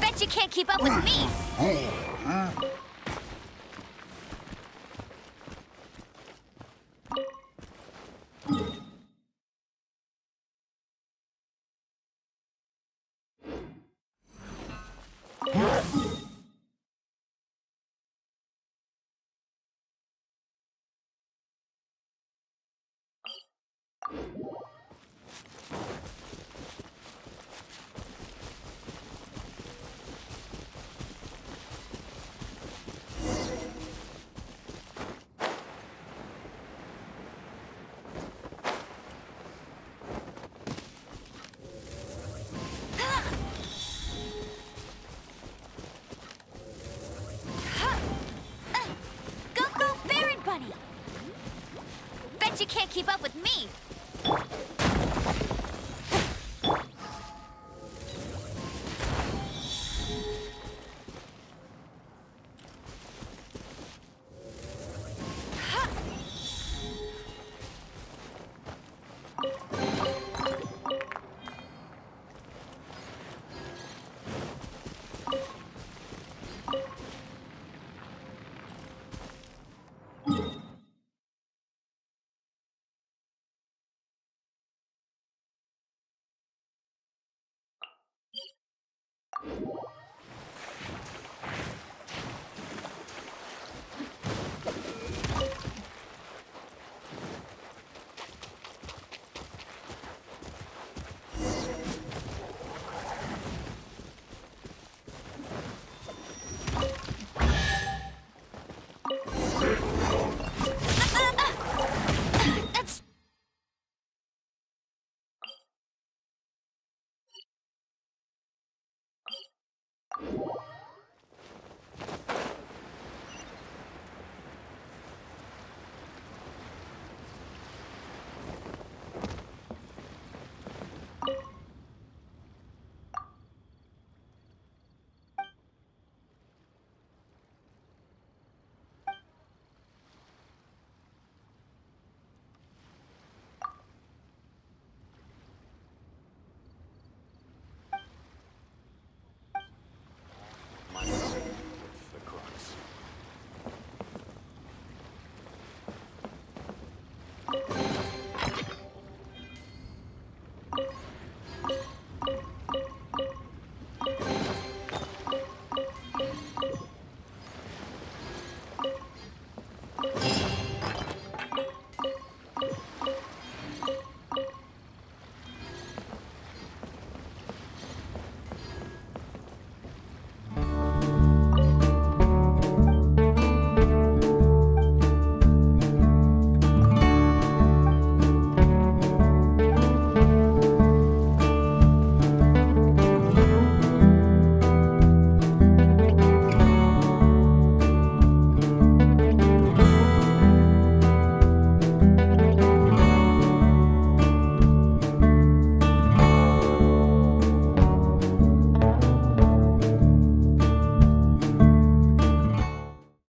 Bet you can't keep up with me! You can't keep up with me!